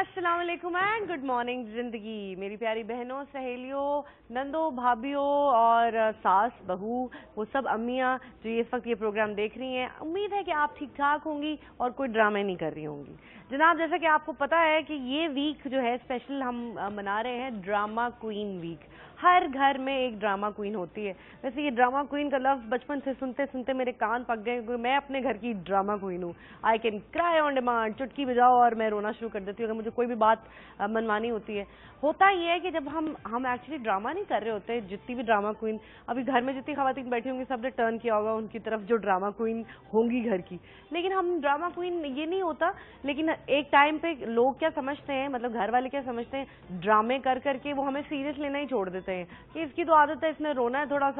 अस्सलामुअलैकुम and good morning जिंदगी। मेरी प्यारी बहनों, सहेलियों, नंदों, भाभियों और सास बहू, वो सब अम्मियाँ जो इस वक्त ये प्रोग्राम देख रही हैं, उम्मीद है कि आप ठीक ठाक होंगी और कोई ड्रामे नहीं कर रही होंगी। जनाब, जैसा कि आपको पता है कि ये वीक जो है स्पेशल हम मना रहे हैं ड्रामा क्वीन वीक। हर घर में एक ड्रामा क्वीन होती है। वैसे ये ड्रामा क्वीन का लफ्ज़ बचपन से सुनते सुनते मेरे कान पक गए क्योंकि मैं अपने घर की ड्रामा क्वीन हूँ। I can cry on demand, चुटकी बजाओ और मैं रोना शुरू कर देती हूँ अगर मुझे कोई भी बात मनमानी होती है। होता ये है कि जब हम एक्चुअली ड्रामा नहीं कर रहे होते, जितनी भी ड्रामा क्वीन अभी घर में जितनी खवातीन बैठी होंगी सबने टर्न किया होगा उनकी तरफ जो ड्रामा क्वीन होंगी घर की। लेकिन हम ड्रामा क्वीन ये नहीं होता, लेकिन एक टाइम पे लोग क्या समझते हैं, मतलब घर वाले क्या समझते हैं, ड्रामे कर करके वो हमें सीरियस लेना ही छोड़ देते हैं कि इसकी तो आदत है, इसने रोना है, थोड़ा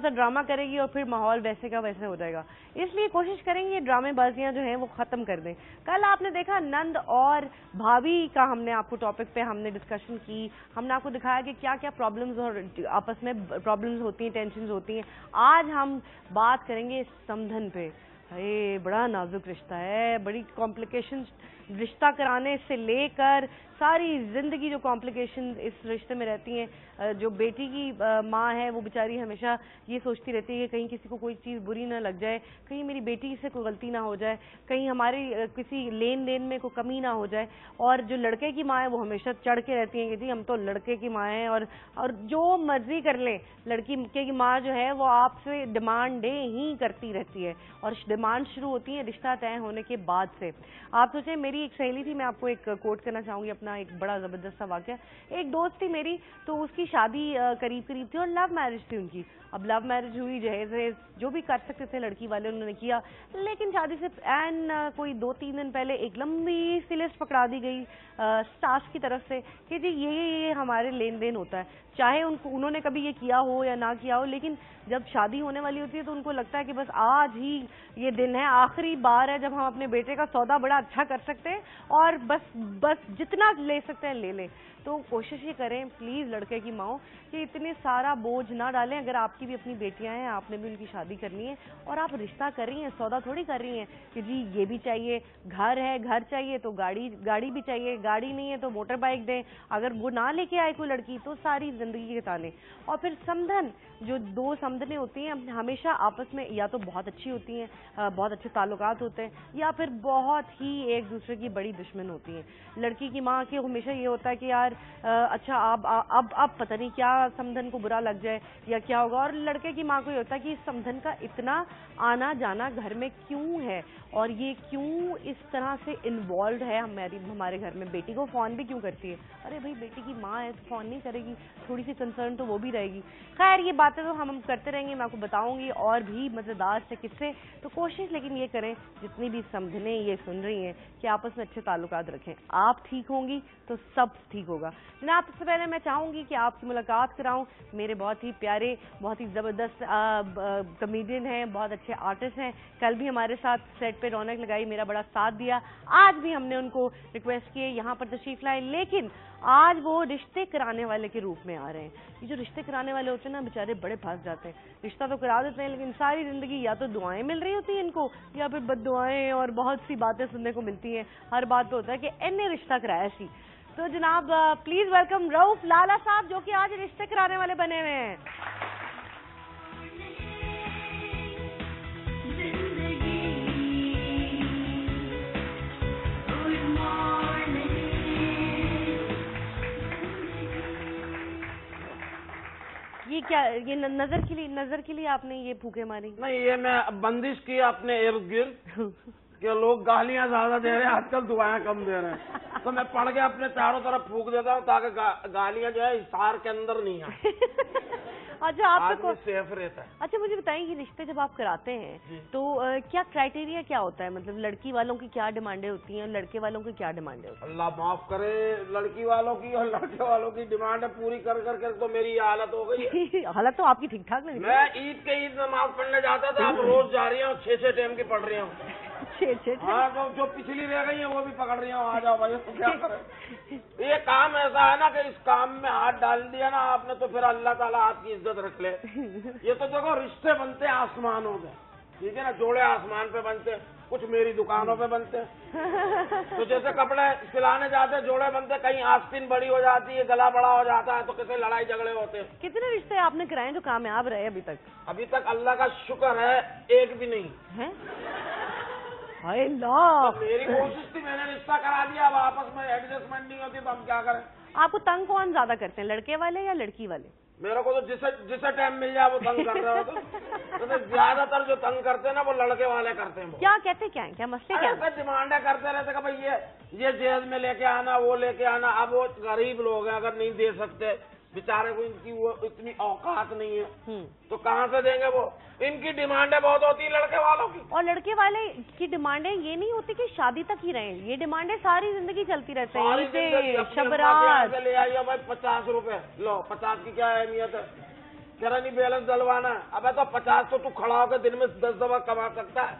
सा ड्रामा करेगी और फिर माहौल वैसे का वैसे हो जाएगा। इसलिए कोशिश करेंगे ये ड्रामेबाजियां जो हैं वो खत्म कर दें। कल आपने देखा नंद और भाभी का हमने आपको टॉपिक पे हमने डिस्कशन की, हमने आपको दिखाया कि क्या क्या प्रॉब्लम्स और आपस में प्रॉब्लम्स होती हैं, टेंशन होती हैं। आज हम बात करेंगे समधन पे। अरे बड़ा नाजुक रिश्ता है, बड़ी कॉम्प्लिकेशन, रिश्ता कराने से लेकर सारी जिंदगी जो कॉम्प्लिकेशन इस रिश्ते में रहती हैं। जो बेटी की माँ है वो बेचारी हमेशा ये सोचती रहती है कि कहीं किसी को कोई चीज़ बुरी ना लग जाए, कहीं मेरी बेटी से कोई गलती ना हो जाए, कहीं हमारे किसी लेन देन में कोई कमी ना हो जाए। और जो लड़के की माँ है वो हमेशा चढ़ के रहती हैं कि जी हम तो लड़के की माँ हैं और जो मर्जी कर लें, लड़की की माँ जो है वो आपसे डिमांडें ही करती रहती है और डिमांड शुरू होती है रिश्ता तय होने के बाद से। आप सोचें, मेरी एक सहेली थी, मैं आपको एक कोट करना चाहूंगी अपना एक बड़ा जबरदस्त सा वाक्य। एक दोस्त थी मेरी, तो उसकी शादी करीब करीब थी और लव मैरिज थी उनकी। अब लव मैरिज हुई, जहेज जो भी कर सकते थे लड़की वाले उन्होंने किया, लेकिन शादी से एंड कोई 2-3 दिन पहले एक लंबी सी लिस्ट पकड़ा दी गई स्टाफ की तरफ से कि जी ये हमारे लेन देन होता है। चाहे उनको उन्होंने कभी ये किया हो या ना किया हो, लेकिन जब शादी होने वाली होती है तो उनको लगता है कि बस आज ही ये दिन है, आखिरी बार है जब हम अपने बेटे का सौदा बड़ा अच्छा कर सकते हैं और बस जितना ले सकते हैं ले लें। तो कोशिश ये करें प्लीज़ लड़के की माँ कि इतने सारा बोझ ना डालें। अगर आपकी भी अपनी बेटियाँ हैं, आपने भी उनकी शादी करनी है और आप रिश्ता कर रही हैं, सौदा थोड़ी कर रही हैं कि जी ये भी चाहिए, घर है, घर चाहिए तो गाड़ी भी चाहिए, गाड़ी नहीं है तो मोटर बाइक दें। अगर वो ना लेके आए कोई लड़की तो सारी जिंदगी के ताने। और फिर समधन, जो दो समधनें होती हैं हमेशा आपस में या तो बहुत अच्छी होती हैं, बहुत अच्छे ताल्लुकात होते हैं, या फिर बहुत ही एक दूसरे की बड़ी दुश्मन होती हैं। लड़की की माँ के हमेशा ये होता है कि यार अच्छा अब पता नहीं क्या समधन को बुरा लग जाए या क्या होगा, और लड़के की माँ को ये होता है कि इस समधन का इतना आना जाना घर में क्यों है और ये क्यों इस तरह से इन्वॉल्व है हमारे घर में, बेटी को फ़ोन भी क्यों करती है। अरे भाई, बेटी की माँ है तो फ़ोन नहीं करेगी, थोड़ी सी कंसर्न तो वो भी रहेगी। खैर, ये बातें तो हम करते रहेंगे, मैं आपको बताऊंगी और भी मज़ेदार से किस्से। तो कोशिश लेकिन ये करें, जितनी भी समझने ये सुन रही हैं, कि आपस में अच्छे ताल्लुकात रखें। आप ठीक होंगी तो सब ठीक होगा। जनाब, सबसे पहले मैं चाहूँगी कि आपकी मुलाकात कराऊँ, मेरे बहुत ही प्यारे, बहुत ही ज़बरदस्त कमेडियन हैं, बहुत अच्छे आर्टिस्ट हैं। कल भी हमारे साथ सेट पर रौनक लगाई, मेरा बड़ा साथ दिया। आज भी हमने उनको रिक्वेस्ट किए यहाँ पर तशरीफ लाए, लेकिन आज वो रिश्ते कराने वाले के रूप में आ रहे हैं। ये जो रिश्ते कराने वाले होते हैं ना, बेचारे बड़े फंस जाते हैं। रिश्ता तो करा देते हैं लेकिन सारी जिंदगी या तो दुआएं मिल रही होती हैं इनको या फिर बद्दुआएं और बहुत सी बातें सुनने को मिलती हैं। हर बात पे होता है कि इन्हें रिश्ता कराया सी। तो जनाब प्लीज वेलकम रऊफ लाला साहब, जो कि आज रिश्ते कराने वाले बने हुए हैं। ये क्या, ये नजर के लिए आपने ये फूके मारी? नहीं, ये मैं बंदिश की अपने इर्द गिर्द के लोग गालियां ज्यादा दे रहे हैं आजकल, दुआएं कम दे रहे हैं। तो मैं पढ़ के अपने चारों तरफ फूंक देता हूँ ताकि गालियाँ जो है इशार के अंदर नहीं आए। अच्छा आपको सेफ रहता है। अच्छा मुझे बताइए रिश्ते जब आप कराते हैं तो क्या क्राइटेरिया क्या होता है, मतलब लड़की वालों की क्या डिमांडें होती हैं और लड़के वालों की क्या डिमांडें होती हैं? अल्लाह माफ करे, लड़की वालों की और लड़के वालों की डिमांड पूरी कर कर कर तो मेरी हालत हो गई। हालत तो आपकी ठीक ठाक लगी। मैं ईद के ईद नमाज पढ़ने जाता था, आप रोज जा रही हूँ 6-6 टाइम की पढ़ रही हूँ। हाँ तो जो पिछली रह गई है वो भी पकड़ रही हूँ। आ जाओ भाई क्या करें, ये काम ऐसा है ना कि इस काम में हाथ डाल दिया ना आपने तो फिर अल्लाह ताला आपकी इज्जत रख ले। ये तो देखो रिश्ते बनते आसमानों में, ठीक है ना, जोड़े आसमान पे बनते, कुछ मेरी दुकानों पे बनते। तो जैसे कपड़े सिलाने जाते जोड़े बनते, कहीं आस्तीन बड़ी हो जाती है, गला बड़ा हो जाता है, तो किसी लड़ाई झगड़े होते। कितने रिश्ते आपने कराए जो कामयाब रहे अभी तक? अभी तक अल्लाह का शुक्र है एक भी नहीं है। तो मेरी कोशिश थी, मैंने रिश्ता करा दिया, अब आपस में एडजस्टमेंट नहीं होती तो हम क्या करें। आपको तंग कौन ज्यादा करते हैं, लड़के वाले या लड़की वाले? मेरे को तो जिसे टाइम मिल जाए वो तंग कर रहे हो तो ज्यादातर जो तंग करते हैं ना वो लड़के वाले करते हैं। क्या कहते क्या है, क्या मसले क्या है? डिमांडें करते रहते कि भाई ये जेल में लेके आना, वो लेके आना। अब वो गरीब लोग हैं, अगर नहीं दे सकते बेचारे को, इनकी वो इतनी औकात नहीं है तो कहाँ से देंगे वो। इनकी डिमांडें बहुत होती है लड़के वालों की। और लड़के वाले की डिमांडें ये नहीं होती कि शादी तक ही रहें, ये डिमांडें सारी जिंदगी चलती रहती है। शबरात ले आइए भाई, 50 रुपए लो, 50 की क्या अहमियत है, तेरा नहीं बैलेंस डलवाना है। अब तो 50 तो तू खड़ा होकर दिन में 10 दफा कमा सकता है।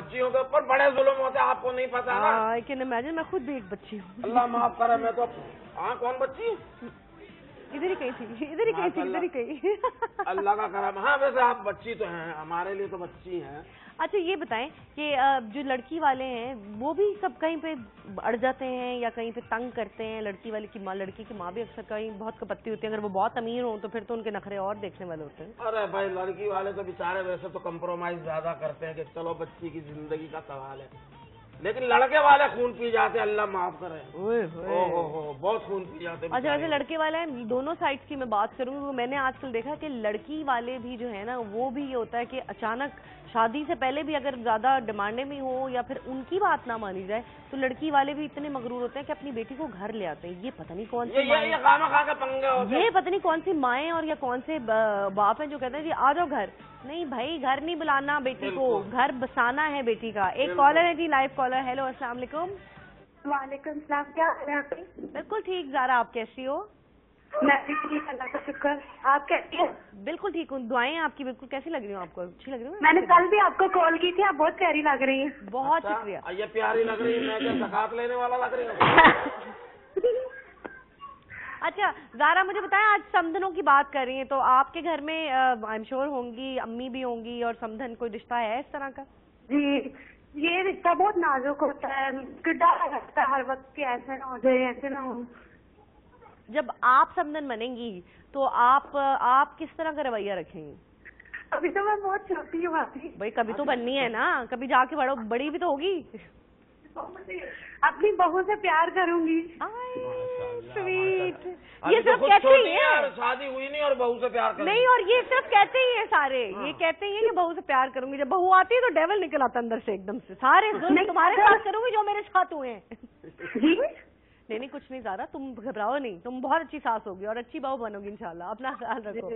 बच्चियों के ऊपर बड़े जुल्म होते हैं, आपको नहीं पता ना। आई कैन इमेजिन, मैं खुद भी एक बच्ची हूँ। अल्लाह माफ करे, मैं तो हाँ कौन बच्ची, इधर ही कहीं थी। अल्लाह का करम। हाँ वैसे आप बच्ची तो हैं, हमारे लिए तो बच्ची हैं। अच्छा ये बताएं कि जो लड़की वाले हैं वो भी सब कहीं पे अड़ जाते हैं या कहीं पे तंग करते हैं? लड़की वाले की माँ, लड़की की माँ भी अक्सर कहीं बहुत कपत्ती होती है। अगर वो बहुत अमीर हो तो फिर तो उनके नखरे और देखने वाले होते हैं। अरे भाई लड़की वाले तो बेचारे वैसे तो कम्प्रोमाइज ज्यादा करते हैं कि चलो बच्ची की जिंदगी का सवाल है, लेकिन लड़के वाले खून पी जाते हैं। अल्लाह माफ करे, ओहो बहुत खून पी जाते हैं। अच्छा वैसे लड़के वाले हैं, दोनों साइड की मैं बात करूँ तो मैंने आजकल देखा कि लड़की वाले भी जो है ना वो भी ये होता है कि अचानक शादी से पहले भी अगर ज्यादा डिमांडें में हो या फिर उनकी बात ना मानी जाए तो लड़की वाले भी इतने मगरूर होते हैं कि अपनी बेटी को घर ले आते हैं। ये पता नहीं कौन सी माएँ और या कौन से बाप है जो कहते हैं जी आ जाओ घर। नहीं भाई घर नहीं बुलाना, बेटी को घर बसाना है बेटी का। एक कॉलर है जी, लाइव कॉलर। हेलो अस्सलाम वालेकुम। वालेकुम सलाम, क्या हाल है आपकी? बिल्कुल ठीक। ज़ारा आप कैसी हो? मैं भी ठीक, अल्लाह का शुक्र। आप कैसी हो? बिल्कुल ठीक हूँ, दुआएं आपकी। बिल्कुल कैसी लग रही हूँ? आपको अच्छी लग रही हूँ। मैंने कल भी आपको कॉल की थी, आप बहुत प्यारी लग रही है। बहुत शुक्रिया। ये प्यारी लग रही है, मैं क्या ज़कात लेने वाला लग रही हूँ? अच्छा ज़ारा मुझे बताएं, आज समधनों की बात कर रही हैं तो आपके घर में आई एम श्योर होंगी अम्मी भी होंगी और समधन, कोई रिश्ता है इस तरह का? जी ये रिश्ता बहुत नाजुक होता है, डर लगता है हर वक्त कि ऐसे ना हो जाए ऐसे ना हो। जब आप समधन बनेंगी तो आप किस तरह का रवैया रखेंगी? अभी तो मैं बहुत छोटी हूँ। भाई कभी तो बननी है ना, कभी जाके बड़ो बड़ी भी तो होगी। अपनी बहू से प्यार करूंगी। स्वीट। ये सिर्फ तो कहते ही है, शादी हुई नहीं और बहू से प्यार करूंगी। नहीं और ये सिर्फ कहते ही है सारे। हाँ। ये कहते ही है कि बहू से प्यार करूंगी, जब बहू आती है तो डेविल निकल आता अंदर से एकदम से। सारे जुल्म तुम्हारे साथ करूंगी जो मेरे साथ हुए हैं। नहीं कुछ नहीं ज़ारा, तुम घबराओ नहीं, तुम बहुत अच्छी सास होगी और अच्छी बहू बनोगी इंशाल्लाह। अपना ख्याल रखो,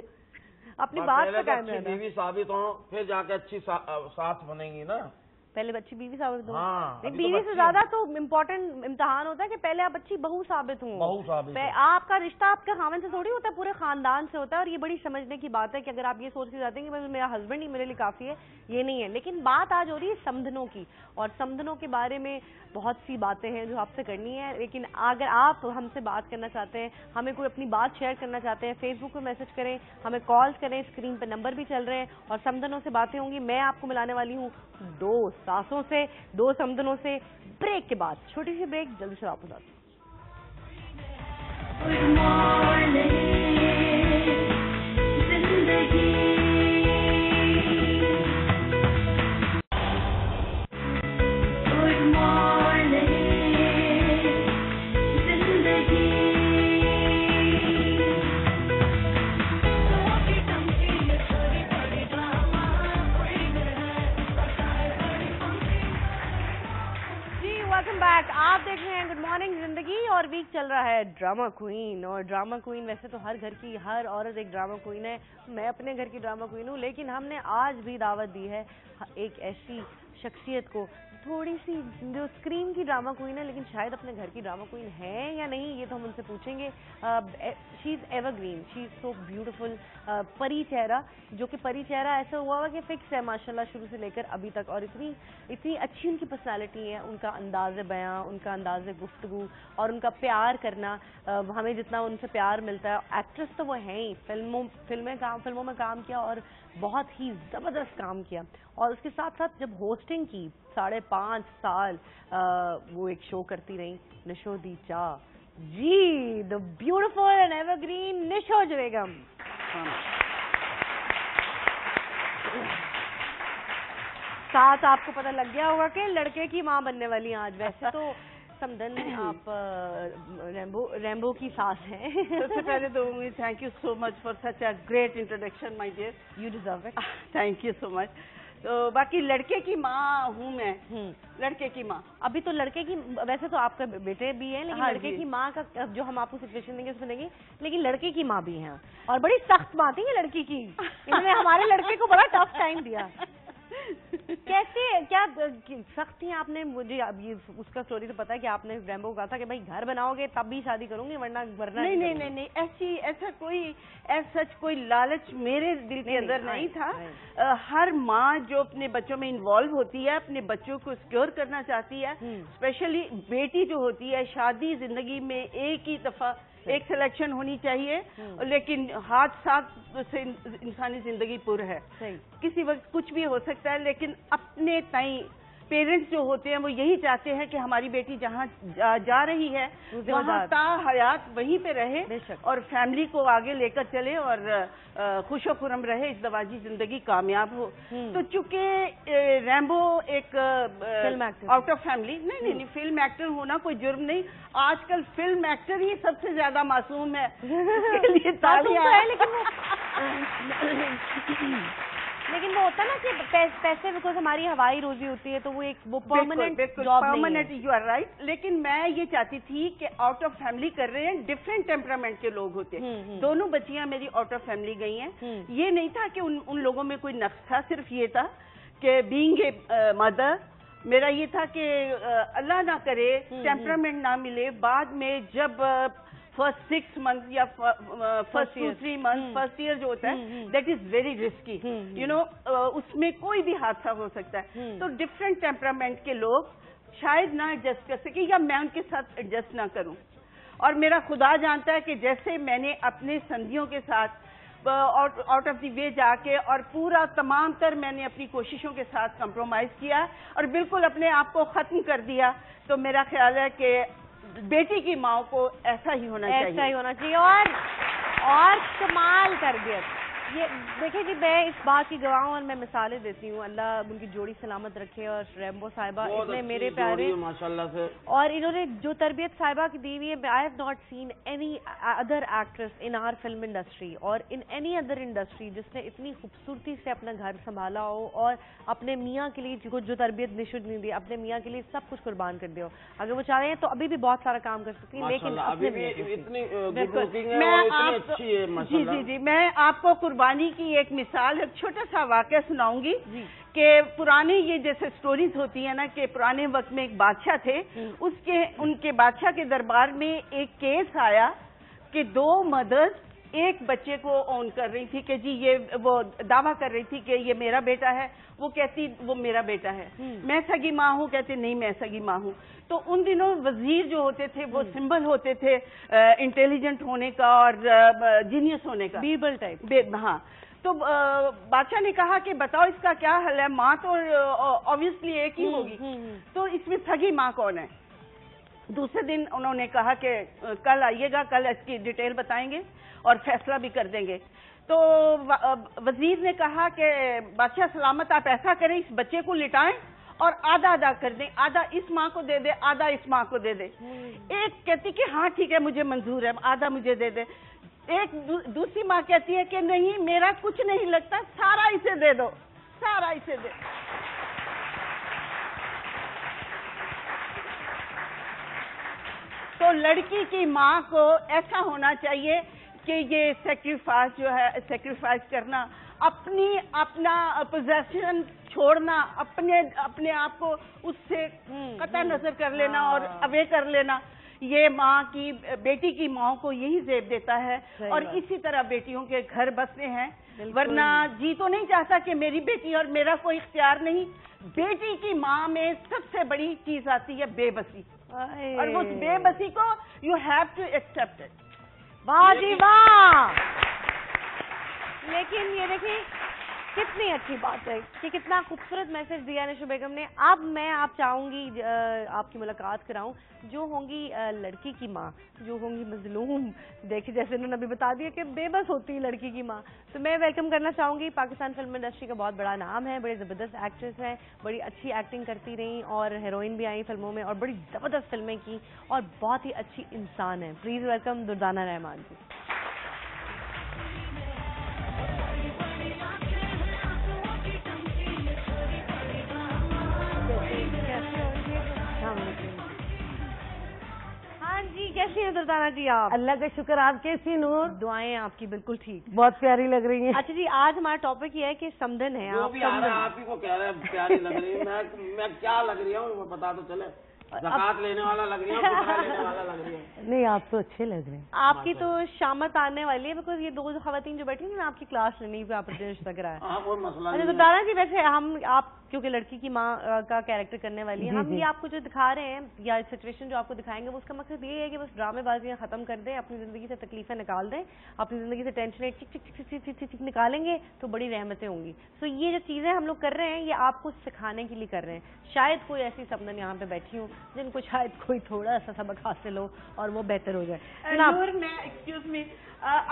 अपनी बात पे कायम रहना। बीवी साबित हो फिर जाके अच्छी सास बनेगी ना, पहले अच्छी बीवी साबित हो। हाँ, बीवी से ज्यादा तो इम्पोर्टेंट इम्तिहान होता है कि पहले आप अच्छी बहू साबित हो। आपका रिश्ता आपका खामन से थोड़ी होता है, पूरे खानदान से होता है। और ये बड़ी समझने की बात है कि अगर आप ये सोच के जाते हैं कि मेरा हस्बैंड ही मेरे लिए काफी है, ये नहीं है। लेकिन बात आज हो रही है समधनों की, और समधनों के बारे में बहुत सी बातें हैं जो आपसे करनी है। लेकिन अगर आप हमसे बात करना चाहते हैं, हमें कोई अपनी बात शेयर करना चाहते हैं, फेसबुक पर मैसेज करें, हमें कॉल करें, स्क्रीन पर नंबर भी चल रहे हैं। और समधनों से बातें होंगी, मैं आपको मिलाने वाली हूँ 2 सासों से, 2 समधनों से। ब्रेक के बाद, छोटी सी ब्रेक, जल्दी से वापस आते हैं। Welcome back. आप देख रहे हैं गुड मॉर्निंग जिंदगी और वीक चल रहा है ड्रामा क्वीन। और ड्रामा क्वीन वैसे तो हर घर की हर औरत एक ड्रामा क्वीन है, मैं अपने घर की ड्रामा क्वीन हूँ, लेकिन हमने आज भी दावत दी है एक ऐसी शख्सियत को, थोड़ी सी जो स्क्रीन की ड्रामा क्वीन है लेकिन शायद अपने घर की ड्रामा क्वीन है या नहीं, ये तो हम उनसे पूछेंगे। She is evergreen, she is so beautiful. परी चेहरा, जो कि परी चेहरा ऐसा हुआ हुआ कि फिक्स है माशाल्लाह शुरू से लेकर अभी तक। और इतनी अच्छी उनकी पर्सनालिटी है, उनका अंदाज़ बयां, उनका अंदाज़ गुफ्तगू और उनका प्यार करना। हमें जितना उनसे प्यार मिलता है, एक्ट्रेस तो वो हैं ही, फिल्मों में काम किया और बहुत ही ज़बरदस्त काम किया। और उसके साथ साथ जब होस्टिंग की 5.5 साल वो एक शो करती रही, निशो दी चा जी, the beautiful and evergreen Nisho Begum. साथ आपको पता लग गया होगा कि लड़के की माँ बनने वाली आज। वैसे तो समदन आप रैम्बो की सास हैं। सबसे पहले तो thank you so much for such a great introduction my dear, you deserve it, thank you so much. तो बाकी लड़के की माँ हूँ मैं, लड़के की माँ। अभी तो लड़के की, वैसे तो आपके बेटे भी हैं लेकिन हाँ, लड़के की माँ का जो हम आपको सिचुएशन देंगे उसमें देंगे, लेकिन लड़के की माँ भी हैं और बड़ी सख्त माँ थी ये लड़की की। इन्होंने हमारे लड़के को बड़ा टफ टाइम दिया। कैसे, क्या सख्त थी आपने? मुझे अब ये उसका स्टोरी तो पता है कि आपने रैम्बो कहा था कि भाई घर बनाओगे तब भी शादी करूंगी वरना नहीं, नहीं नहीं नहीं, ऐसी ऐसा कोई सच कोई लालच मेरे दिल के अंदर नहीं था। हर माँ जो अपने बच्चों में इन्वॉल्व होती है, अपने बच्चों को सिक्योर करना चाहती है, स्पेशली बेटी जो होती है, शादी जिंदगी में एक ही दफा एक सिलेक्शन होनी चाहिए, लेकिन हाथ साथ से इंसानी जिंदगी पूरी है, किसी वक्त कुछ भी हो सकता है। लेकिन अपने ताई पेरेंट्स जो होते हैं वो यही चाहते हैं कि हमारी बेटी जहाँ जा रही है वहाँ ता हयात वहीं पे रहे और फैमिली को आगे लेकर चले और खुशो खुरम रहे, इस दवाजी जिंदगी कामयाब हो। तो चूंकि रैम्बो एक आउट ऑफ फैमिली, नहीं फिल्म एक्टर होना कोई जुर्म नहीं, आजकल फिल्म एक्टर ही सबसे ज्यादा मासूम है। लेकिन वो होता ना कि पैसे, बिकॉज हमारी हवाई रोजी होती है, तो वो एक वो परमानेंट यू आर राइट। लेकिन मैं ये चाहती थी कि आउट ऑफ फैमिली कर रहे हैं, डिफरेंट टेम्परामेंट के लोग होते हैं। दोनों बच्चियां मेरी आउट ऑफ फैमिली गई हैं, ये नहीं था कि उन लोगों में कोई नक्श था, सिर्फ ये था कि बीइंग ए मदर मेरा ये था कि अल्लाह ना करे टेम्परामेंट ना मिले, बाद में जब फर्स्ट 6 मंथ या फर्स्ट 2-3 मंथ फर्स्ट ईयर जो होता है, that is very risky, you know, उसमें कोई भी हादसा हो सकता है। तो डिफरेंट टेम्परामेंट के लोग शायद ना एडजस्ट कर सके या मैं उनके साथ एडजस्ट ना करूं, और मेरा खुदा जानता है कि जैसे मैंने अपने संधियों के साथ आउट ऑफ द वे जाके और पूरा तमाम तर मैंने अपनी कोशिशों के साथ कॉम्प्रोमाइज किया और बिल्कुल अपने आप को खत्म कर दिया। तो मेरा ख्याल है कि बेटी की माँ को ऐसा ही होना चाहिए, ऐसा ही होना चाहिए। और कमाल कर दिया। ये देखिए जी, मैं इस बात की गवाह हूँ और मैं मिसालें देती हूँ, अल्लाह उनकी जोड़ी सलामत रखे। और रैम्बो साहिबा इतने मेरे प्यारे माशाल्लाह से, और इन्होंने जो तरबियत साहिबा की दी हुई है, I have not seen any other actress in our film industry और इन एनी अदर इंडस्ट्री जिसने इतनी खूबसूरती से अपना घर संभाला हो और अपने मियाँ के लिए जो तरबियत निशुद्ध नहीं दी, अपने मियाँ के लिए सब कुछ कुर्बान कर दिया। अगर वो चाह रहे हैं तो अभी भी बहुत सारा काम कर सकती है, लेकिन जी जी जी, मैं आपको कुर्बानी की एक मिसाल, एक छोटा सा वाकया सुनाऊंगी कि पुराने ये जैसे स्टोरीज होती है ना कि पुराने वक्त में एक बादशाह थे, उनके बादशाह के दरबार में एक केस आया कि 2 मदर्स एक बच्चे को ओन कर रही थी, कि जी ये वो दावा कर रही थी कि ये मेरा बेटा है, वो कहती वो मेरा बेटा है, मैं सगी माँ हूँ, कहते नहीं मैं सगी माँ हूँ। तो उन दिनों वजीर जो होते थे वो सिंबल होते थे इंटेलिजेंट होने का और जीनियस होने का, बीरबल टाइप। हाँ, तो बादशाह ने कहा कि बताओ इसका क्या हल है, माँ तो ऑब्वियसली एक ही होगी, तो इसमें सगी माँ कौन है? दूसरे दिन उन्होंने कहा कि कल आइएगा, कल इसकी डिटेल बताएंगे और फैसला भी कर देंगे। तो वजीर ने कहा कि बादशाह सलामत, आप ऐसा करें, इस बच्चे को लिटाएं और आधा आधा कर दें, आधा इस माँ को दे दे, आधा इस माँ को दे दे। एक कहती कि हाँ ठीक है मुझे मंजूर है, आधा मुझे दे दे। एक दूसरी माँ कहती है कि नहीं मेरा कुछ नहीं लगता, सारा इसे दे दो, सारा इसे दे। तो लड़की की माँ को ऐसा होना चाहिए कि ये सेक्रीफाइस जो है, सेक्रीफाइस करना, अपना पोजेशन छोड़ना, अपने आप को उससे कतई नजर कर लेना और अवे कर लेना, ये माँ की, बेटी की माँ को यही जेब देता है। और इसी तरह बेटियों के घर बसते हैं, वरना जी तो नहीं चाहता कि मेरी बेटी और मेरा कोई इख्तियार नहीं। बेटी की माँ में सबसे बड़ी चीज आती है बेबसी, और उस बेबसी को you have to accept it. वाह जी वाह! लेकिन ये देखिए कितनी अच्छी बात है कि कितना खूबसूरत मैसेज दिया निशो बेगम ने। अब मैं आप चाहूंगी आपकी मुलाकात कराऊं जो होंगी लड़की की माँ, जो होंगी मजलूम। देखिए जैसे उन्होंने अभी बता दिया कि बेबस होती है लड़की की माँ, तो मैं वेलकम करना चाहूंगी, पाकिस्तान फिल्म इंडस्ट्री का बहुत बड़ा नाम है, बड़ी जबरदस्त एक्ट्रेस है, बड़ी अच्छी एक्टिंग करती रही और हेरोइन भी आई फिल्मों में और बड़ी जबरदस्त फिल्में की, और बहुत ही अच्छी इंसान है। Please welcome Durdana Rahman ji. कैसी हैं दुर्दाना जी आप? अल्लाह का शुक्र, आप कैसी नूर? दुआएं आपकी बिल्कुल ठीक, बहुत प्यारी लग रही हैं। अच्छा जी, आज हमारा टॉपिक ये है कि समधन है, आप ही को कह रहे हैं प्यारी लग रही है। मैं क्या लग रही हूँ बता तो चले, ज़कात लेने वाला लग रही है, कितना लेने वाला लग रही है? नहीं आप तो अच्छे लग रहे हैं, आपकी तो शामत आने वाली है, बिकॉज ये दो खवातीन जो बैठी है ना आपकी क्लास लेने पे आप लग रहा है। अच्छा दुर्दाना जी, वैसे हम आप क्योंकि लड़की की माँ का कैरेक्टर करने वाली है, हम ये आपको जो दिखा रहे हैं या सिचुएशन जो आपको दिखाएंगे उसका मकसद ये है कि बस ड्रामेबाजियाँ खत्म कर दें, अपनी जिंदगी से तकलीफें निकाल दें, अपनी जिंदगी से टेंशन चिक निकालेंगे तो बड़ी रहमतें होंगी। सो ये जो चीजें हम लोग कर रहे हैं ये आपको सिखाने के लिए कर रहे हैं। शायद कोई ऐसी समधन यहाँ पे बैठी हूँ जिनको शायद कोई थोड़ा सा सबक हासिल हो और वो बेहतर हो जाए।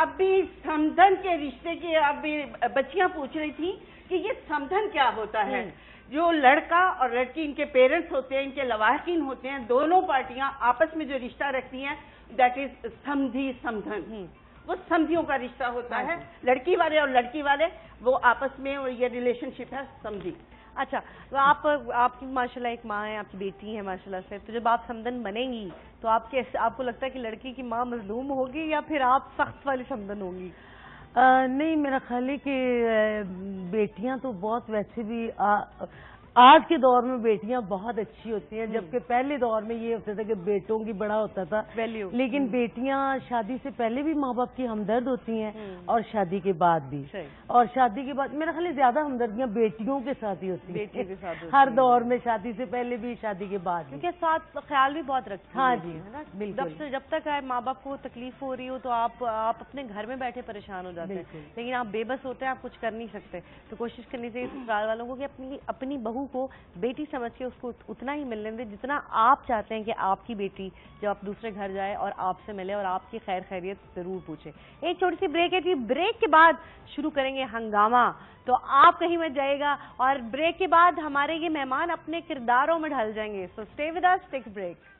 अभी समधन के रिश्ते की अभी बच्चियां पूछ रही थी कि ये समधन क्या होता है। जो लड़का और लड़की, इनके पेरेंट्स होते हैं, इनके लवाकिन होते हैं, दोनों पार्टियां आपस में जो रिश्ता रखती हैं दैट इज समधी समधन, वो समधियों का रिश्ता होता है। लड़की वाले और लड़की वाले वो आपस में, और ये रिलेशनशिप है समधी। अच्छा तो आपकी माशाल्लाह एक माँ है, आपकी बेटी है माशाल्लाह से, तो जब आप समधन बनेंगी तो आप कैसे, आपको लगता है कि लड़की की माँ मजलूम होगी या फिर आप सख्त वाली समधन होंगी? नहीं, मेरा ख्याल है कि बेटियां तो बहुत, वैसे भी आज के दौर में बेटियां बहुत अच्छी होती हैं, जबकि पहले दौर में ये होता था कि बेटों की बड़ा होता था वैल्यू, लेकिन बेटियां शादी से पहले भी माँ बाप की हमदर्द होती हैं और शादी के बाद भी, और शादी के बाद मेरा ख्याल ज्यादा हमदर्दियां बेटियों के साथ ही होती हैं हर दौर में, शादी से पहले भी शादी के बाद, क्योंकि साथ ख्याल भी बहुत रखते हैं। हाँ जी है ना, बिल्कुल। जब तक माँ बाप को तकलीफ हो रही हो तो आप अपने घर में बैठे परेशान हो जाते हैं, लेकिन आप बेबस होते हैं, आप कुछ कर नहीं सकते। तो कोशिश करनी चाहिए ससुराल वालों को कि अपनी बहू को बेटी समझ के उसको उतना ही मिलने दें जितना आप चाहते हैं कि आपकी बेटी जब आप दूसरे घर जाए और आपसे मिले और आपकी खैर खैरियत जरूर पूछे। एक छोटी सी ब्रेक है जी, ब्रेक के बाद शुरू करेंगे हंगामा, तो आप कहीं मत जाइएगा, और ब्रेक के बाद हमारे ये मेहमान अपने किरदारों में ढल जाएंगे। So stay with us, take break.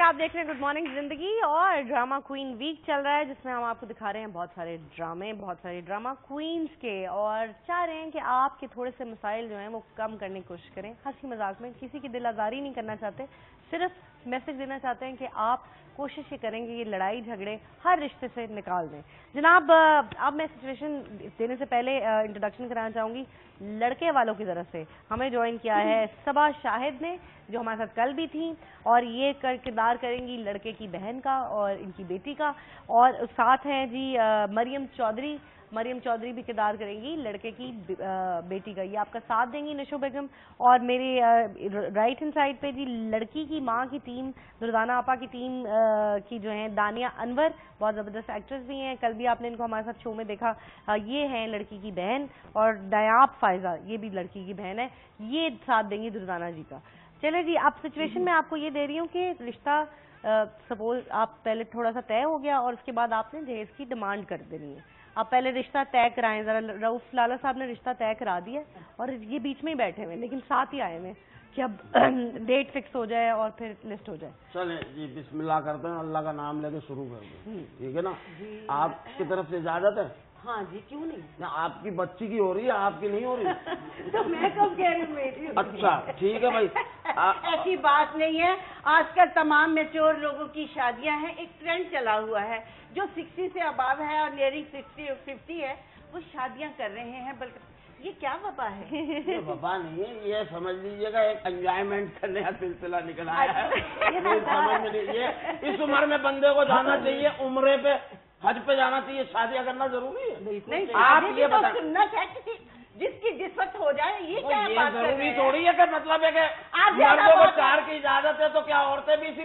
आप देख रहे हैं गुड मॉर्निंग जिंदगी, और ड्रामा क्वीन वीक चल रहा है जिसमें हम आपको दिखा रहे हैं बहुत सारे ड्रामे, बहुत सारे ड्रामा क्वींस के, और चाह रहे हैं कि आपके थोड़े से मसाइल जो हैं वो कम करने की कोशिश करें। हंसी मजाक में किसी की दिल आज़ारी नहीं करना चाहते, सिर्फ मैसेज देना चाहते हैं कि आप कोशिश ये करें कि ये लड़ाई झगड़े हर रिश्ते से निकाल दें। जनाब अब मैं सिचुएशन देने से पहले इंट्रोडक्शन कराना चाहूंगी लड़के वालों की तरफ से। हमें ज्वाइन किया है सबा शाहिद ने, जो हमारे साथ कल भी थी, और ये किरदार करेंगी लड़के की बहन का और इनकी बेटी का। और साथ हैं जी मरियम चौधरी, मरियम चौधरी भी किरदार करेंगी लड़के की बेटी का। ये आपका साथ देंगी निशो बेगम, और मेरे राइट हैंड साइड पे जी लड़की की माँ की टीम, दुर्दाना आपा की टीम की जो है दानिया अनवर, बहुत ज़बरदस्त एक्ट्रेस भी हैं, कल भी आपने इनको हमारे साथ शो में देखा। ये हैं लड़की की बहन, और दयाब फायजा ये भी लड़की की बहन है, ये साथ देंगी दुर्दाना जी का। चले जी, आप सिचुएशन में आपको ये दे रही हूँ कि रिश्ता सपोज आप पहले थोड़ा सा तय हो गया और उसके बाद आपने दहेज की डिमांड कर देनी है। आप पहले रिश्ता तय कराएं, जरा रऊफ लाला साहब ने रिश्ता तय करा दिया और ये बीच में ही बैठे हुए लेकिन साथ ही आए हुए, कि अब डेट फिक्स हो जाए और फिर लिस्ट हो जाए। चले जी, बिस्मिल्लाह करते हैं, अल्लाह का नाम लेके शुरू करते हैं, ठीक है ना। आपकी तरफ से इजाजत है? हाँ जी, क्यों नहीं। ना आपकी बच्ची की हो रही है, आपकी नहीं हो रही। तो मैं कब कह रही हूँ मेरी? अच्छा ठीक है भाई, ऐसी बात नहीं है। आजकल तमाम मेच्योर लोगों की शादियां हैं, एक ट्रेंड चला हुआ है, जो 60 से अबाव है और नियरिंग 50 है वो शादियां कर रहे हैं। बल्कि ये क्या वबा है? ये वबा नहीं है, ये समझ लीजिएगा एक एंजॉयमेंट का नया सिलसिला निकल आया है। इस उम्र में बंदे को जाना चाहिए, उम्र पे हज पे जाना चाहिए, शादियाँ करना जरूरी है नहीं। आप ये बता सुनना चाहिए जिसकी जिस वक्त हो जाए, ये क्या ये बात जरूरी थोड़ी है कि मतलब है कि मर्दों को 4 की इजाजत है तो क्या औरतें भी इसी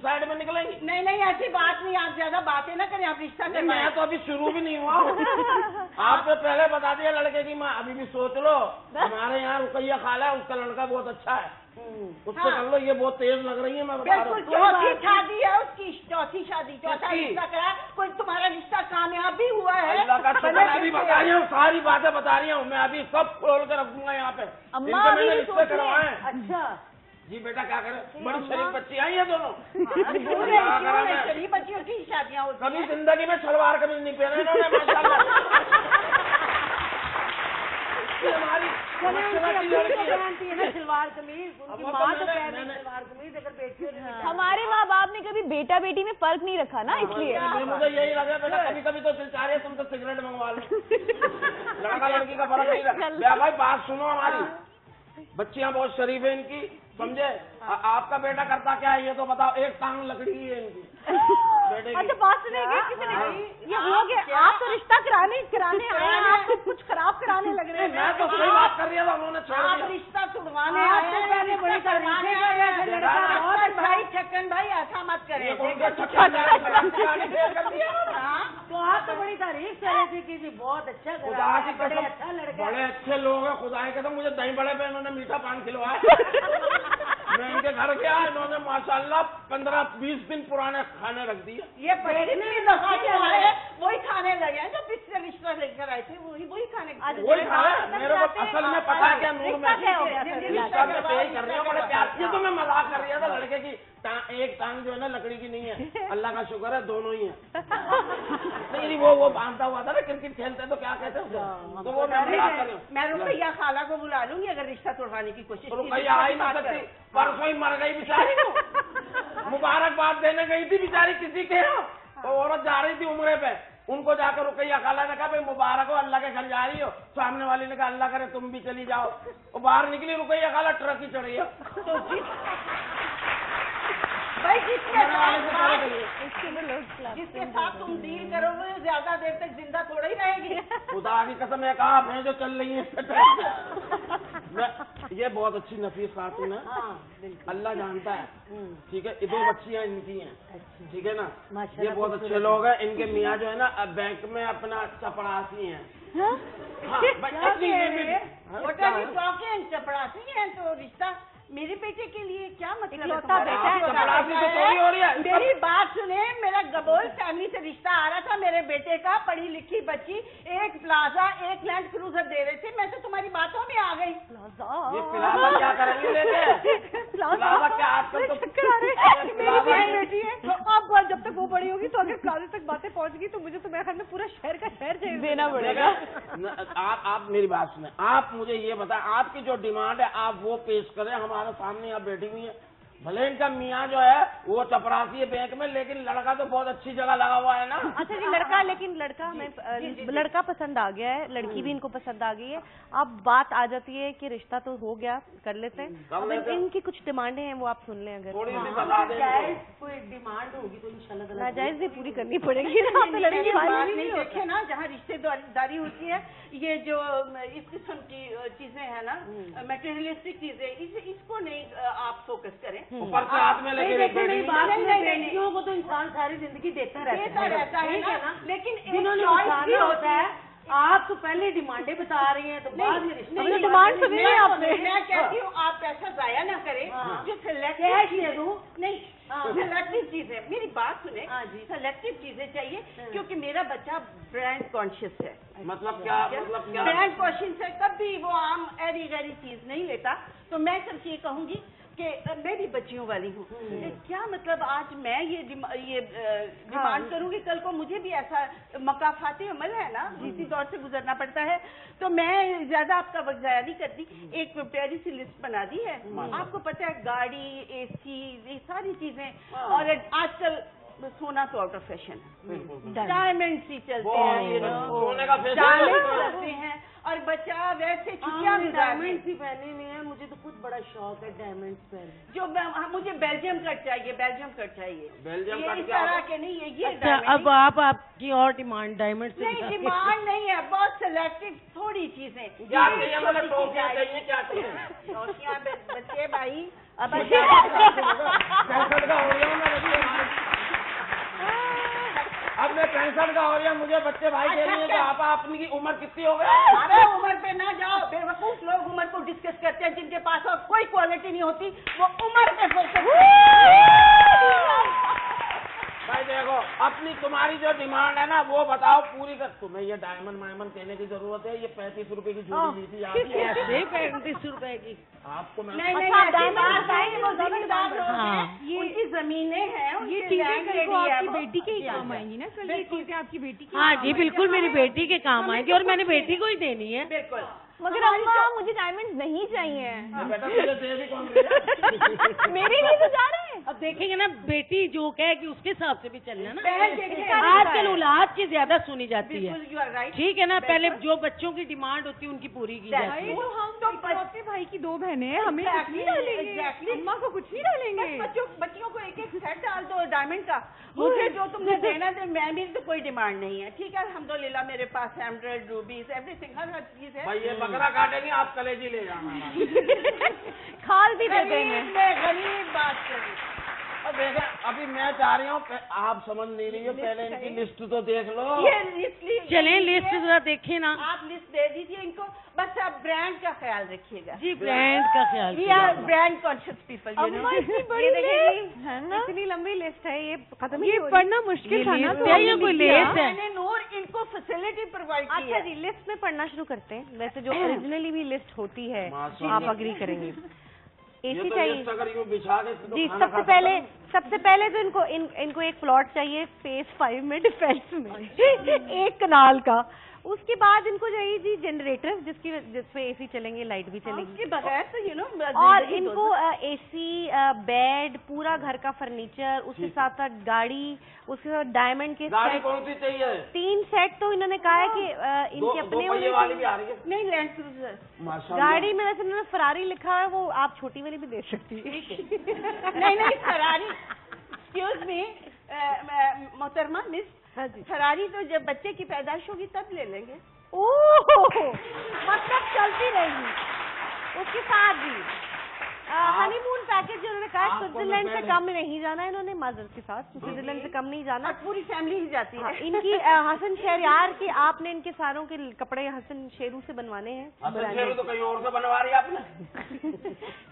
साइड में निकलेंगी? नहीं नहीं, ऐसी बात नहीं, आप ज्यादा बातें ना करें, आप रिश्ता करें। मैं तो अभी शुरू भी नहीं हुआ आपने पहले बता दिया लड़के की माँ। अभी भी सोच लो, हमारे यहाँ रुकैया खाला है, उसका लड़का बहुत अच्छा है, उससे कर लो। ये बहुत तेज लग रही है, मैं बता रहा हूँ। चौथी शादी है उसकी, चौथी शादी, चौथा रिश्ता करा। कोई तुम्हारा रिश्ता कामयाब भी हुआ है? अल्लाह का शुक्र। अभी बता रही हूँ, सारी बातें बता रही हूँ मैं, अभी सब खोल कर रखूंगा यहाँ पे। मैंने रिश्ते करवाए। अच्छा जी बेटा, क्या करें, बड़ी शरीफ बच्ची आई है दोनों। शरीफ बच्चियों की शादियाँ होती हैं। कभी जिंदगी में सलवार कमीज नहीं पहने इन्होंने, हमारे माँ बाप ने कभी बेटा बेटी में फर्क नहीं रखा ना, इसलिए मुझे यही लगा बेटा। कभी कभी तो दिल चाह रहे तुम तो सिगरेट मंगवा लो, लड़का लड़की का फर्क नहीं रखा। भाई बात सुनो, हमारी बच्चियाँ बहुत शरीफ है इनकी, समझे? आपका बेटा करता क्या है ये तो बताओ। एक टांग लकड़ी है इनकी बेटे की। अच्छा बात सुनेंगे किसी ने ये हो गया। आप तो रिश्ता कराने आए हैं, आपको कुछ खराब कराने लग रहे हैं। मैं तो सही बात कर रही हूँ, उन्होंने आप रिश्ता छुड़वाने आए। भाई छक्कन भाई ऐसा मत करें, तो आप तो बड़ी तारीफ कर रहे थे कि जी बहुत अच्छा लड़का, बड़े अच्छे लोग हैं। खुदा की कसम मुझे दही बड़े पे इन्होंने मीठा पान खिलवाया। मैं इनके घर गया, इन्होंने माशाल्लाह 15-20 दिन पुराने खाने रख दिए। ये पहली दफा वही खाने लगे जो पिछले रिश्ता लेकर आए थे, वही खाने। मेरे को असल में पता है क्या, नूर में तो मैं मजाक कर रही था। लड़के की एक टांग जो है ना लकड़ी की नहीं है, अल्लाह का शुक्र है दोनों ही है। नहीं वो बांधता हुआ था ना, क्रिकेट खेलते तो क्या कहते हैं, तो वो मैं रुकैया खाला को बुला लूंगी अगर रिश्ता तोड़वाने की कोशिश। रुकैया आई ना सकती, परसों ही मर गई बेचारी को। मुबारकबाद देने गई थी बेचारी किसी के, औरत जा रही थी उम्रे पे, उनको जाकर रुकैया खाला ने कहा भाई मुबारक हो, अल्लाह के घर जा रही हो। सामने वाली ने कहा अल्लाह करे तुम भी चली जाओ। वो बाहर निकली, रुकैया खाला ट्रक ही चढ़ी है। भाई जिसके साथ तुम डील करोगे ज्यादा देर तक जिंदा थोड़ा ही रहेगी। खुदा की कसम है, कहा आप जो चल रही है। ये बहुत अच्छी नफीस खातून है, अल्लाह जानता है, ठीक है। ये 2 बच्चियां इनकी हैं, ठीक है ना। ये बहुत अच्छे लोग हैं, इनके मियाँ जो है ना बैंक में अपना चपरासी हैं। चपरासी हैं तो रिश्ता मेरे बेटे के लिए क्या मतलब है? हो रही है। मेरी बात सुने, मेरा गबोल फैमिली से रिश्ता आ रहा था मेरे बेटे का, पढ़ी लिखी बच्ची, एक प्लाजा एक लैंड क्रूजर दे रहे थे। मैं तो तुम्हारी बातों में आ गई। प्लाजा क्या करेंगे? प्लाजा क्या मेरी बेटी है, आप जब तक वो बड़ी होगी तो अगर प्लाजा तक बातें पहुँच गई तो मुझे तो मेरे ख्याल में पूरा शहर का शहर देना पड़ेगा। आप मेरी बात सुने, आप मुझे ये बताएं, आपकी जो डिमांड है आप वो पेश करें हमारे सामने। आप बैठी हुई है, भले इनका मियाँ जो है वो चपरासी है बैंक में, लेकिन लड़का तो बहुत अच्छी जगह लगा हुआ है ना। अच्छा जी, लड़का, लेकिन लड़का हमें लड़का पसंद आ गया है, लड़की भी इनको पसंद आ गई है। अब बात आ जाती है कि रिश्ता तो हो गया, कर लेते हैं। इनकी कुछ डिमांडें हैं, वो आप सुन लें। अगर कोई डिमांड होगी तो इंशाल्लाह नाजायज भी पूरी करनी पड़ेगी। देखे ना, जहाँ रिश्तेदारी होती है ये जो इस किस्म की चीजें है ना, मटेरियलिस्टिक चीजें, इसको नहीं आप फोकस करें। ऊपर से हाथ में लगे लड़कियों को तो इंसान सारी जिंदगी देता रहता है ना, लेकिन इन्होंने होता है। आप तो पहले डिमांडें बता रही हैं तो बाद में डिमांड सुन रहे हैं आपने। मैं कहती हूँ आप पैसा जाया ना करें, जो सिलेक्ट है दूँ नहीं। सेलेक्टिव चीजें, मेरी बात सुने, सेलेक्टिव चीजें चाहिए क्योंकि मेरा बच्चा ब्रांड कॉन्शियस है। मतलब क्या? ब्रांड कॉन्शियस है, कभी वो आम ऐरी गैरी चीज नहीं लेता। तो मैं सिर्फ ये कहूंगी कि मैं भी बच्चियों वाली हूँ, क्या मतलब आज मैं ये डिमांड करूँगी, कल को मुझे भी ऐसा मकाफाती अमल है ना, इसी दौर से गुजरना पड़ता है। तो मैं ज्यादा आपका वक्त जाया नहीं करती, एक प्यारी सी लिस्ट बना दी है। आपको पता है गाड़ी, एसी, ये सारी चीजें, और आजकल सोना तो आउट ऑफ फैशन, डायमंड्स ही चलते हैं, डायमंड चलते हैं, और बच्चा वैसे छुट्टियां भी डायमंड्स ही पहने में है। मुझे तो कुछ बड़ा शौक है डायमंड्स पहनने, जो मुझे बेल्जियम कट चाहिए, बेल्जियम कट चाहिए, बेल्जियम इस तरह के नहीं है ये। अच्छा, अब आपकी और डिमांड डायमंड से नहीं, डिमांड नहीं है, बहुत सिलेक्टेड थोड़ी चीजें बच्चे भाई। अब मैं 65 का हो गया, मुझे बच्चे भाई कह रहे हैं कि आप आपकी उम्र कितनी हो गई? अरे उम्र पे ना जाओ, बेवकूफ लोग उम्र को डिस्कस करते हैं, जिनके पास और कोई क्वालिटी नहीं होती वो उम्र पे फोकस। भाई देखो, अपनी तुम्हारी जो डिमांड है ना वो बताओ पूरी कर। तुम्हें ये डायमंड मायमंड कहने की जरूरत है, ये 35 रुपए की झूठी ली थी, 35 रुपए की आपको ये जमीनें हैं, ये चीजें बेटी के ही काम आएंगी ना, कल ये चीजें आपकी बेटी की। हाँ जी बिल्कुल, मेरी बेटी के काम आएगी और मैंने बेटी को ही देनी है। बिल्कुल, मगर अम्मा मुझे डायमंड नहीं चाहिए। मेरे लिए तो जा रहे हैं, अब देखेंगे ना बेटी जो कहे कि उसके हिसाब से भी चलना ना। आजकल औलाद की ज्यादा सुनी जाती है, ठीक है ना, पहले जो बच्चों की डिमांड होती है उनकी पूरी की जाती है। हम तो बच्चे भाई की 2 बहनें हैं, हमें कुछ नहीं डालेंगे, अम्मा को कुछ नहीं डालेंगे, बच्चियों को एक एक सेट डाल दो डायमंड का। मुझे जो तुमने देना दे, मैं भी तो कोई डिमांड नहीं है, ठीक है। अल्हम्दुलिल्लाह मेरे पास एम्ब्रॉयड, रूबीज, एवरीथिंग, हर चीज है। काटेंगे आप, कलेजी ले जाना, खाल भी दे देंगे। गरीब बात करें, अभी मैं चाह रही हूँ आप समझ नहीं रही हो, पहले इनकी लिस्ट तो देख लो। चले लिस्ट जरा देखें ना, आप लिस्ट दे दीजिए इनको, बस आप ब्रांड का ख्याल रखिएगा जी, ब्रांड का ख्याल, ब्रांड कॉन्शियस पीपल। इतनी लंबी लिस्ट है, ये खत्म, ये पढ़ना मुश्किल है ना, कोई लिस्ट है। मैंने नूर इनको फैसिलिटी प्रोवाइड की। अच्छा जी, लिस्ट में पढ़ना शुरू करते हैं, वैसे जो ओरिजिनली भी लिस्ट होती है, आप अग्री करेंगे। एसी चाहिए जी, सबसे पहले तो इनको एक प्लॉट चाहिए फेज 5 में, डिफेंस में, एक कनाल का। उसके बाद इनको चाहिए जी जनरेटर, जिसमें एसी चलेंगे, लाइट भी चलेंगे, उसके बगैर तो यू नो। और इनको एसी, बेड, पूरा घर का फर्नीचर, उसके साथ साथ गाड़ी, उसके साथ डायमंड के सेट। कौन सी चाहिए? 3 सेट तो इन्होंने कहा है कि इनके अपने नहीं, लैंड क्रूजर गाड़ी में वैसे इन्होंने फरारी लिखा है, वो आप छोटी वाली भी दे सकती है। नहीं, फरारी, एक्सक्यूज मी मोहतरमा मिस, फरारी तो जब बच्चे की पैदाइश होगी तब ले लेंगे। ओह, मतलब चलती रहेगी उसके साथ भी। हनीमून पैकेज जो उन्होंने कहा, स्विट्जरलैंड से कम नहीं जाना है इन्होंने, माजर के साथ स्विट्जरलैंड से कम नहीं जाना, पूरी फैमिली ही जाती है इनकी। हसन शहरयार के आपने इनके सारों के कपड़े हसन शेरू से बनवाने हैं, शेरू तो कहीं और से बनवा रही आपने,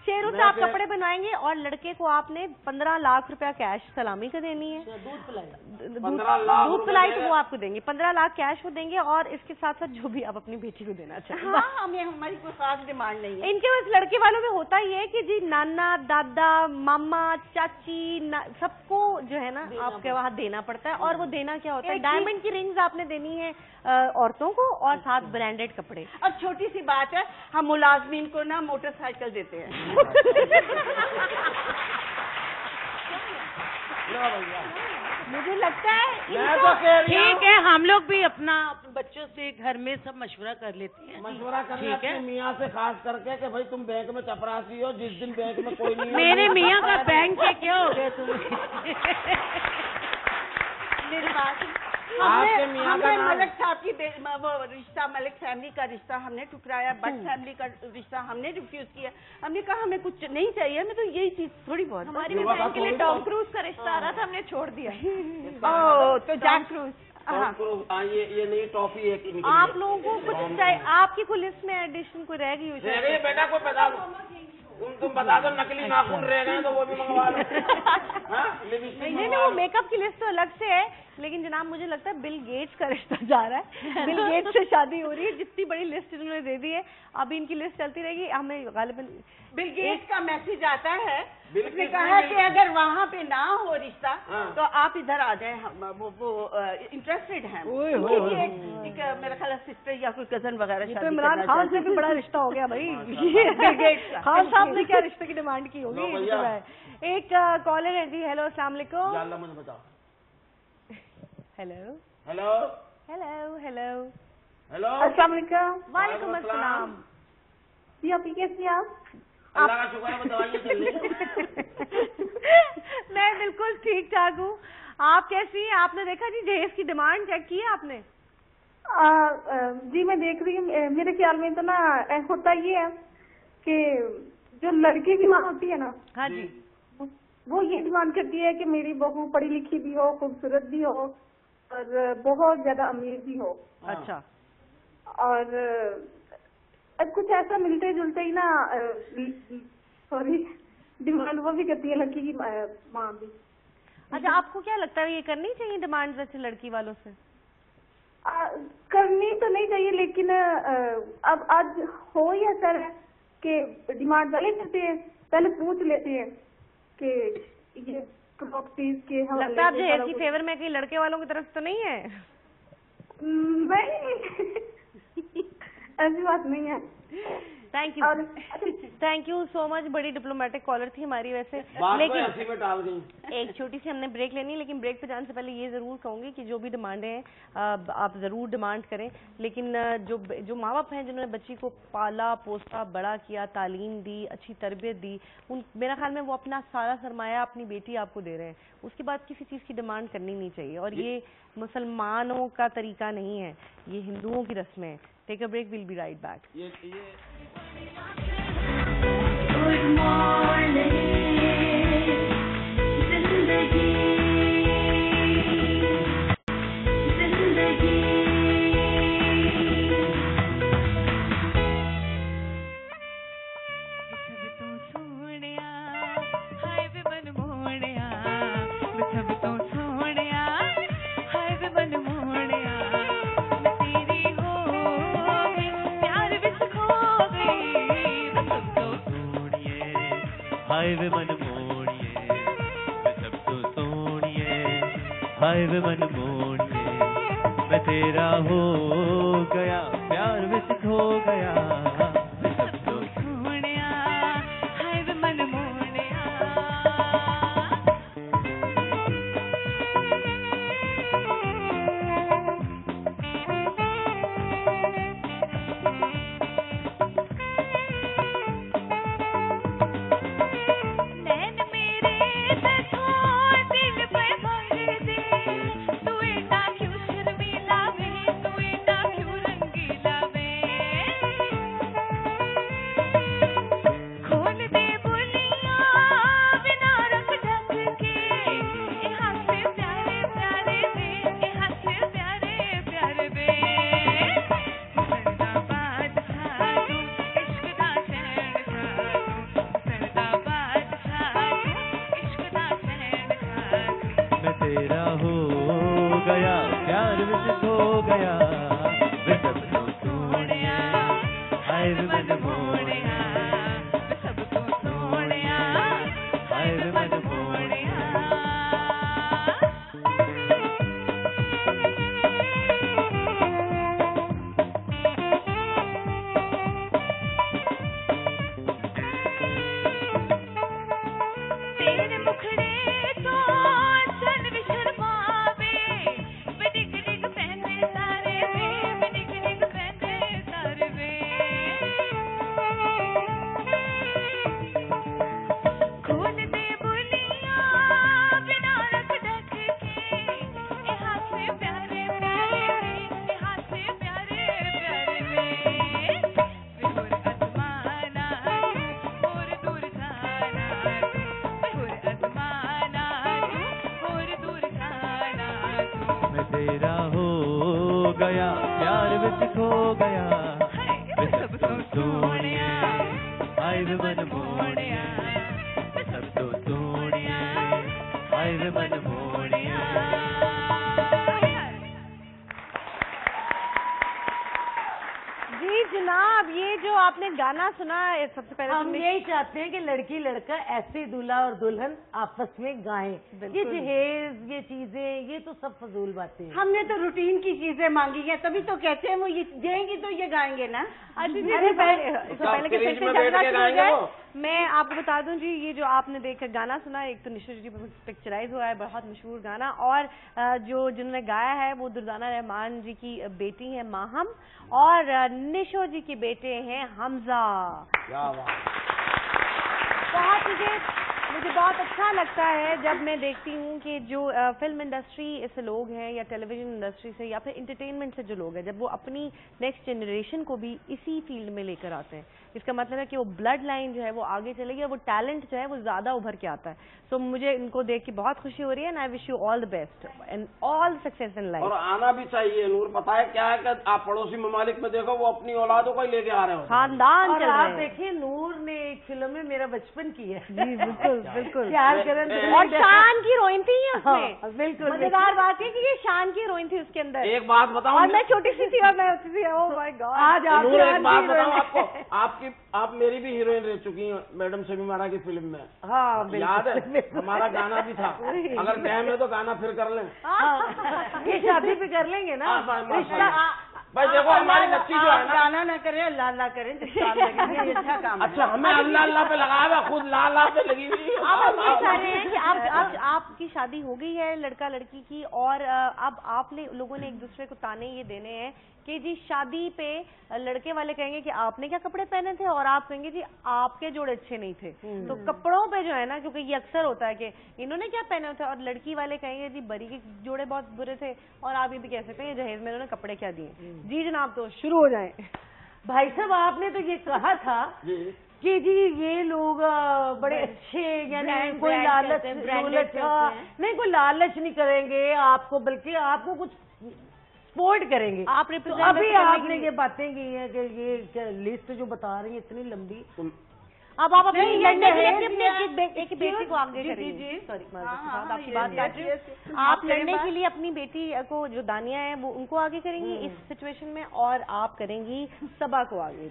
शेरू से आप कपड़े बनाएंगे। और लड़के को आपने 15 लाख रुपया कैश सलामी का देनी है, दूध पिलाई तो वो आपको देंगे, 15 लाख कैश वो देंगे। और इसके साथ साथ जो भी आप अपनी बेटी को देना चाहिए, हमें हमारी कोई खास डिमांड नहीं है इनके। बस लड़के वालों में होता ही है कि जी नाना, दादा, मामा, चाची, सबको जो है ना आपके वहाँ देना पड़ता है। और वो देना क्या होता है? डायमंड की रिंग्स आपने देनी है औरतों को, और साथ ब्रांडेड कपड़े। अब छोटी सी बात है, हम मुलाजमीन को ना मोटरसाइकिल देते हैं। मुझे लगता है ठीक है, हम लोग भी अपना बच्चों से घर में सब मशवरा कर लेते हैं, मशवरा कर लेते हैं मियाँ से खास करके कि भाई तुम बैंक में चपरासी हो, जिस दिन बैंक में कोई नहीं। मेरे मियाँ का बैंक के क्या हो गया तुम्हें? हमने मलिक साहब की रिश्ता, मलिक फैमिली का रिश्ता हमने ठुकराया, बट फैमिली का रिश्ता हमने रिफ्यूज किया। हमने कहा हमें कुछ नहीं चाहिए, हमें तो यही चीज थोड़ी बहुत। हमारी बहन के लिए टॉम क्रूज का रिश्ता आ रहा था, हमने छोड़ दिया। ओह, तो जॉन क्रूज, ये नहीं टॉफी है कि आप लोगों को कुछ चाहिए? आपकी कोई लिस्ट में एडिशन कोई रह गई हो? बेटा को बता दो, तुम बता दो नकली नाखून रह गए तो वो भी मंगवा लो। नहीं नहीं, वो मेकअप की लिस्ट तो अलग से है, लेकिन जनाब मुझे लगता है बिल गेट्स का रिश्ता जा रहा है, बिल गेट्स से शादी हो रही है। जितनी बड़ी लिस्ट इन्होंने दे दी है, अभी इनकी लिस्ट चलती रहेगी। हमें गालिबन बिल गेट्स का मैसेज आता है, उसने कहा कि अगर वहाँ पे ना हो रिश्ता तो आप इधर आ जाए, वो इंटरेस्टेड हैं। मेरा ख्याल सिस्टर या कोई कजन वगैरह। इमरान खान से भी बड़ा रिश्ता हो गया भाई, बिल गेट्स खान साहब ने क्या रिश्ते की डिमांड की होगी। एक कॉलर है जी। हेलो, अस्सलाम वालेकुम। Hello hello hello hello hello, अस्सलाम वालेकुम। वालेकुम अस्सलाम। जी आप कैसी हैं? अल्लाह का शुक्र है, दवाइयां चल रही। मैं बिल्कुल ठीक ठाक हूँ, आप कैसी हैं? आपने देखा जी दहेज की डिमांड चेक की है आपने? जी मैं देख रही हूँ। मेरे ख्याल में तो ना होता ये है कि जो लड़की की माँ होती है ना, हाँ जी, वो ये डिमांड करती है कि मेरी बहू पढ़ी लिखी भी हो, खूबसूरत भी हो और बहुत ज्यादा अमीर भी हो। अच्छा। और कुछ ऐसा मिलते जुलते ही ना, सॉरी, डिमांड वो भी करती है लड़की की माँ भी। अच्छा, आपको क्या लगता है ये करनी चाहिए डिमांड वैसे लड़की वालों से? करनी तो नहीं चाहिए, लेकिन अब आज हो ही असर है कि डिमांड वाले करते हैं, पहले पूछ लेते हैं कि ये के लगता है दहेज की फेवर में कहीं लड़के वालों की तरफ तो नहीं है? नहीं, ऐसी बात नहीं है। Thank you, thank you so much. बड़ी डिप्लोमेटिक कॉलर थी हमारी वैसे, लेकिन एक छोटी सी हमने ब्रेक लेनी, लेकिन ब्रेक पे जाने से पहले ये जरूर कहूंगी कि जो भी डिमांडें हैं आप जरूर डिमांड करें, लेकिन जो माँ बाप हैं जिन्होंने बच्ची को पाला पोसा बड़ा किया, तालीम दी, अच्छी तरबियत दी, उन मेरा ख्याल में वो अपना सारा सरमाया अपनी बेटी आपको दे रहे हैं, उसके बाद किसी चीज़ की डिमांड करनी नहीं चाहिए। और ये मुसलमानों का तरीका नहीं है, ये हिंदुओं की रस्में हैं। Take a break, we'll be right back. Yes, yes. Good morning, Zindagi, Zindagi. सब तो छोड़िया, हाय वे मन मोड़िया, सब तो छोड़िया, हाय वे मन मोड़िया। हाय वे मन मोड़िए, मैं सब तो सोनिए, हाय वे मन मोड़िए, मैं तेरा हो गया, प्यार में से खो गया। मैं सब तो सोनिया, हाय वे मन मोड़िया। हाय हाय मन मोड़िया सब तो तोड़िया हाय मन मोड़िया। जी जनाब, ये जो आपने गाना सुना है, सबसे पहले हम यही चाहते हैं कि लड़की लड़का ऐसे दूल्हा और दुल्हन आपस में गाएं। ये जहेज, ये चीजें, ये तो सब फजूल बातें हैं। हमने तो रूटीन की चीजें मांगी हैं, तभी तो कहते हैं वो ये देंगी तो ये गाएंगे ना। मैं आपको बता दूं जी, ये जो आपने देखकर गाना सुना, एक तो निशो जी पिक्चराइज हुआ है, बहुत मशहूर गाना, और जो जिन्होंने गाया है वो दुर्दाना रहमान जी की बेटी है माहम, और निशो जी के बेटे हैं हमजा। बहुत मुझे बहुत अच्छा लगता है जब मैं देखती हूँ कि जो फिल्म इंडस्ट्री से लोग हैं या टेलीविजन इंडस्ट्री से या फिर एंटरटेनमेंट से जो लोग हैं, जब वो अपनी नेक्स्ट जनरेशन को भी इसी फील्ड में लेकर आते हैं, इसका मतलब है कि वो ब्लड लाइन जो है वो आगे चलेगी और वो टैलेंट जो है वो ज़्यादा उभर के आता है। तो मुझे इनको देख के बहुत खुशी हो रही है, and I wish you all the best and all success in life. और आना भी चाहिए नूर, पता है क्या है कि आप पड़ोसी ममालिक में देखो, वो अपनी औलादों को ही लेके आ रहे हो, खानदान चल रहा है। आप देखिए नूर ने एक फिल्म में मेरा बचपन किया है। जी बिल्कुल बिल्कुल, और शान की रोइन थी उसमें। बिल्कुल मजेदार बात है कि ये शान की रोइन थी उसके अंदर। एक बात बताऊं, और मैं छोटी सी थी और मैं होती थी। ओह माय गॉड, आज आप आप मेरी भी हीरोइन रह चुकी हैं मैडम शमी मारा की फिल्म में। हाँ याद है, हमारा गाना भी था। अगर टाइम है तो गाना फिर कर लें, ये शादी भी कर लेंगे ना। भाई देखो हमारी बच्ची जो है, गाना ना करें अल्लाह अल्लाह करें, ये अच्छा काम। अच्छा हमें अल्लाह अल्लाह पे लगा हुआ, खुद ला ला पे लगी हुई। आपकी शादी हो गई है लड़का लड़की की, और अब आप लोगों ने एक दूसरे को ताने ये देने हैं कि जी शादी पे लड़के वाले कहेंगे कि आपने क्या कपड़े पहने थे, और आप कहेंगे जी आपके जोड़े अच्छे नहीं थे। तो कपड़ों पे जो है ना, क्योंकि ये अक्सर होता है कि इन्होंने क्या पहने थे, और लड़की वाले कहेंगे जी बरी के जोड़े बहुत बुरे थे, और आप ये भी कह सकते हैं जहेज में उन्होंने कपड़े क्या दिए। जी जनाब, तो शुरू हो जाए। भाई साहब आपने तो ये कहा था कि जी ये लोग बड़े अच्छे, यानी कोई लालच नहीं, कोई लालच नहीं करेंगे आपको, बल्कि आपको कुछ सपोर्ट करेंगे। आप रिप्रेजेंट, अभी आपने ये बातें की हैं कि ये लिस्ट जो बता रही है इतनी लंबी, अब आप अपने एक बेटी को आगे करेंगे। सॉरी आपकी बात काट रही हूं। आप लड़ने के लिए अपनी बेटी को जो दानिया है वो उनको आगे करेंगी इस सिचुएशन में, और आप करेंगी सबा को आगे।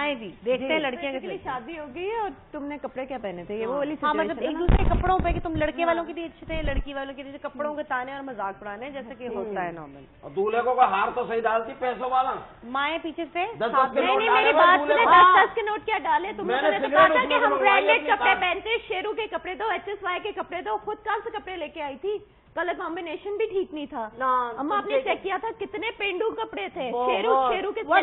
आए जी देखते हैं लड़कियां के लिए शादी हो गई है और तुमने कपड़े क्या पहने थे, ये वो वाली। हाँ मतलब एक दूसरे कपड़ों पे कि तुम लड़के वालों के लिए अच्छे थे, लड़की वालों के लिए कपड़ों के ताने और मजाक उड़ाने, जैसे कि होता है नॉर्मल। और दूल्हे को हार तो सही डालती पैसों वाला, माए पीछे से मेरी बात सुने, 10-10 के नोट क्या डाले तुमने, तो कहा था कि हम ब्रांडेड कपड़े पहनते, शेरू के कपड़े दो, HSY के कपड़े दो, खुद कहाँ से कपड़े लेके आई थी, कलर कॉम्बिनेशन भी ठीक नहीं था। अम्मा आपने चेक किया था कितने पेंडू कपड़े थे, शेरू शेरू के कितने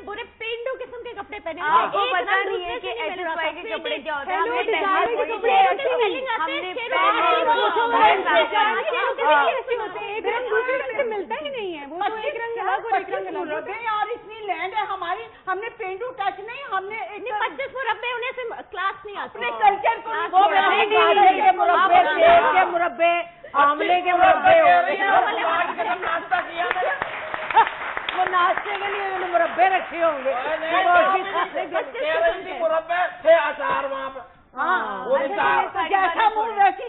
बुरे पेंडू किस्म के कपड़े पहने। आपको पता नहीं है कि HSY के कपड़े क्या होते हैं, मिलता ही नहीं है, वो एक रंग और इतनी लैंड है हमारी, हमने पेंडू टच नहीं, हमने 25 मुरब्बे उन्हें से क्लास नहीं आते, अपने कल्चर को मुरब्बे आमले के मुरब्बे नाश्ते के लिए उन्होंने मुरब्बे रखे होंगे, मुरब्बे थे अचार वहाँ पर। हाँ जैसा मुँह वैसा